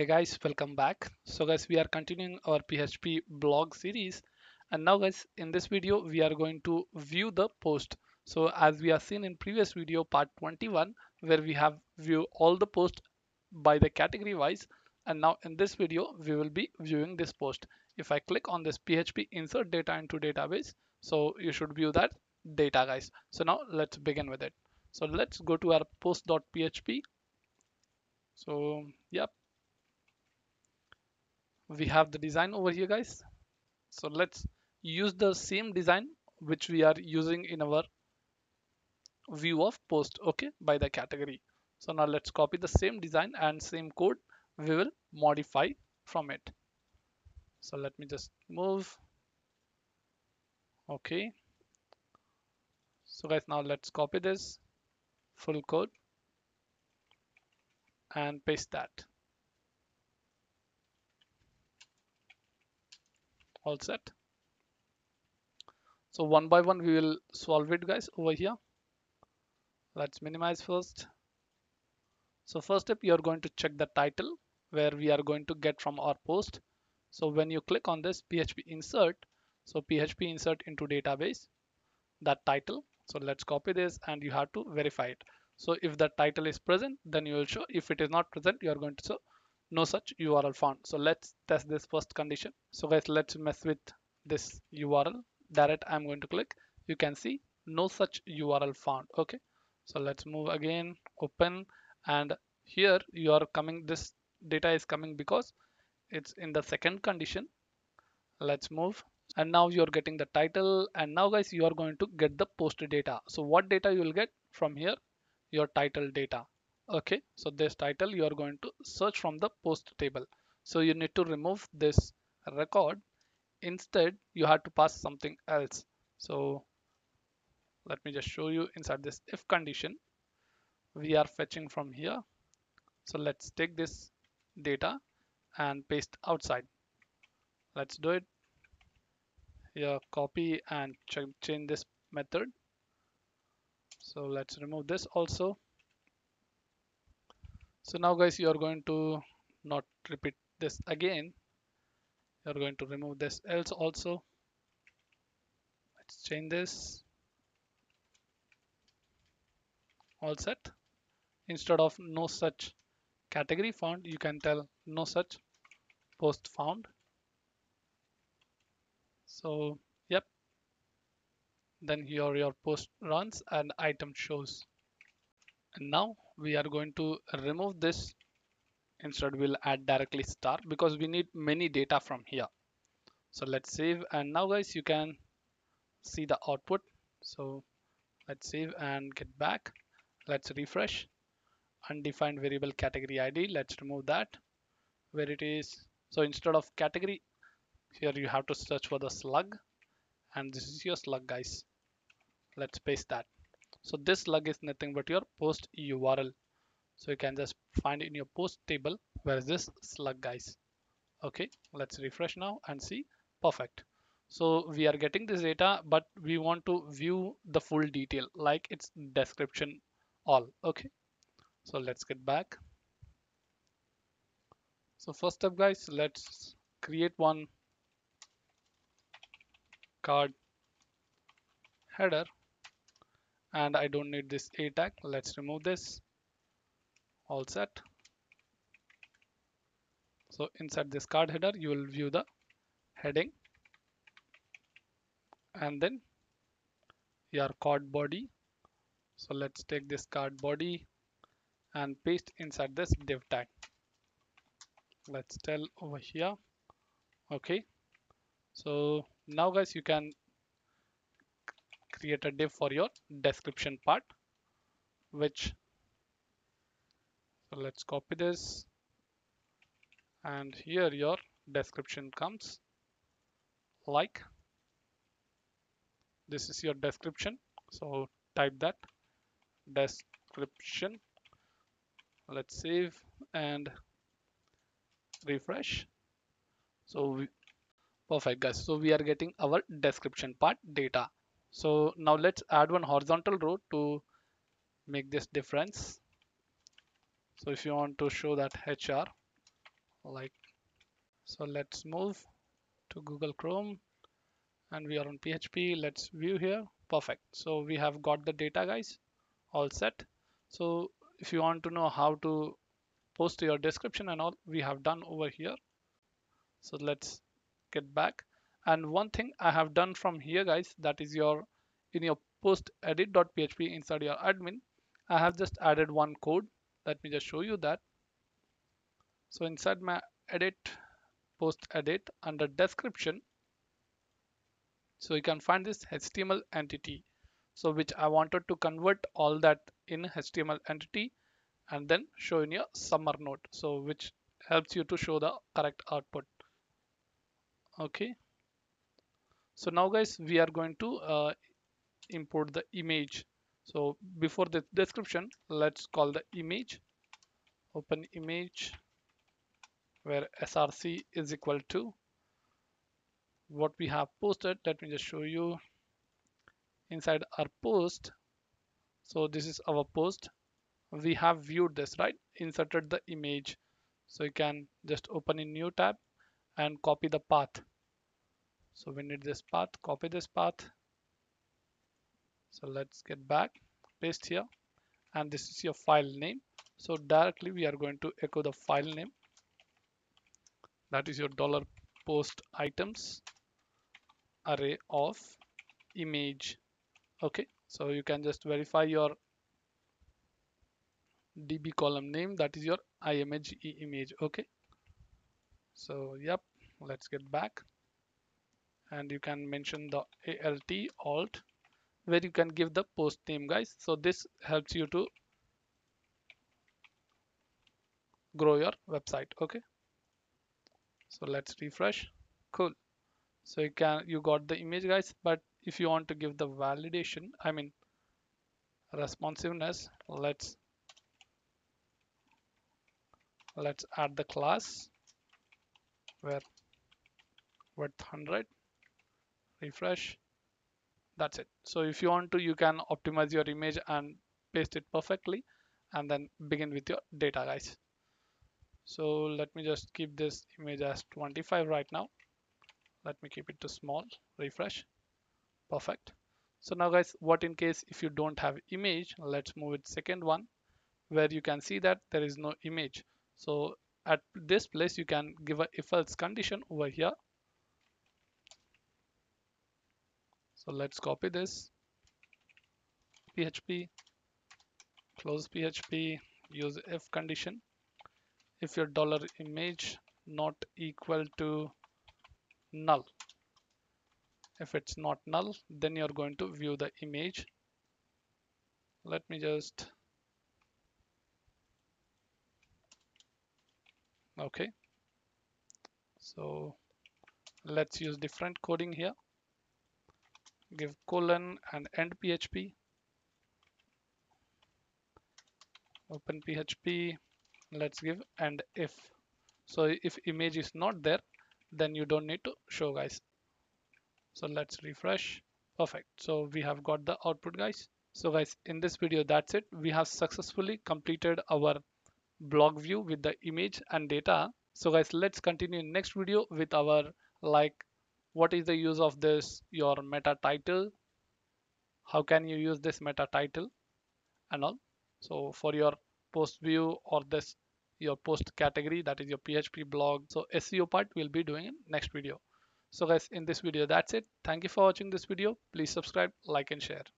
Hey guys, welcome back. So guys, we are continuing our PHP blog series, and now guys, in this video we are going to view the post. So as we have seen in previous video part 21, where we have view all the posts by the category wise, and now in this video we will be viewing this post. If I click on this PHP insert data into database, so you should view that data guys. So now let's begin with it. So let's go to our post.php. So yep, we have the design over here guys. So let's use the same design which we are using in our view of post, okay, by the category. So now let's copy the same design and same code we will modify from it. So let me just move. Okay, so guys, now let's copy this full code and paste that. All set. So one by one we will solve it guys over here. Let's minimize first. So first step, you are going to check the title where we are going to get from our post. So when you click on this PHP insert, so PHP insert into database, that title. So let's copy this and you have to verify it. So if the title is present, then you will show. If it is not present, you are going to show no such URL found. So let's test this first condition. So guys, let's mess with this URL. Direct I'm going to click. You can see no such URL found. Okay, so let's move again, open, and here you are coming, this data is coming because it's in the second condition. Let's move, and now you're getting the title, and now guys you are going to get the post data. So what data you will get from here? Your title data. Okay, so this title you are going to search from the post table. So you need to remove this record. Instead, you have to pass something else. So let me just show you inside this if condition. We are fetching from here. So let's take this data and paste outside. Let's do it. Here, copy and change this method. So let's remove this also. So now guys, you are going to not repeat this again. You are going to remove this else also. Let's change this. All set. Instead of no such category found, you can tell no such post found. So yep. Then here your post runs and item shows. And now we are going to remove this. Instead we'll add directly star because we need many data from here. So let's save, and now guys you can see the output. So let's save and get back. Let's refresh. Undefined variable category ID, let's remove that where it is. So instead of category, here you have to search for the slug, and this is your slug guys. Let's paste that. So this slug is nothing but your post URL. So you can just find in your post table where is this slug guys. Okay, let's refresh now and see. Perfect. So we are getting this data, but we want to view the full detail like its description all. Okay, so let's get back. So first step guys, let's create one card header. And I don't need this A tag. Let's remove this. All set. So inside this card header, you will view the heading. And then your card body. So let's take this card body and paste inside this div tag. Let's tell over here. Okay. So now guys, you can create a div for your description part, which, so let's copy this, and here your description comes like this is your description. So type that description. Let's save and refresh. So perfect guys, so we are getting our description part data. So now let's add one horizontal row to make this difference. So if you want to show that HR, All right, so let's move to Google Chrome and we are on PHP. Let's view here. Perfect. So we have got the data, guys, all set. So if you want to know how to post your description and all, we have done over here. So let's get back. And one thing I have done from here, guys, that is in your post edit.php inside your admin, I have just added one code. Let me just show you that. So inside my edit, post edit, under description, so you can find this HTML entity, so which I wanted to convert all that in HTML entity and then show in your summer note, so which helps you to show the correct output. Okay, so now guys we are going to import the image. So before the description, let's call the image, open image, where src is equal to what we have posted. Let me just show you inside our post. So this is our post. We have viewed this, right? Inserted the image. So you can just open a new tab and copy the path. So we need this path, copy this path. So let's get back, paste here, and this is your file name. So directly we are going to echo the file name. That is your $post_items array of image. Okay, so you can just verify your DB column name, that is your image, image. Okay, so yep, let's get back, and you can mention the alt, where you can give the post name, guys. So this helps you to grow your website. Okay, so let's refresh. Cool, so you got the image, guys, but if you want to give the validation, I mean responsiveness, let's add the class where width 100, refresh. That's it. So if you want to, you can optimize your image and paste it perfectly and then begin with your data, guys. So let me just keep this image as 25 right now. Let me keep it to small, refresh. Perfect. So now guys, what in case if you don't have image, let's move it second one, where you can see that there is no image. So at this place you can give a if else condition over here. So let's copy this, PHP, close PHP, use if condition. If your $image not equal to null, if it's not null, then you're going to view the image. Let me just, okay, so let's use different coding here. Give colon and end PHP, open PHP, let's give and if. So if image is not there, then you don't need to show, guys. So let's refresh. Perfect, so we have got the output, guys. So guys, in this video, that's it. We have successfully completed our blog view with the image and data. So guys, let's continue next video with our what is the use of this, your meta title, how can you use this meta title and all. So for your post view or this your post category, that is your PHP blog. So SEO part we'll be doing in next video. So guys, in this video, that's it. Thank you for watching this video. Please subscribe, like and share.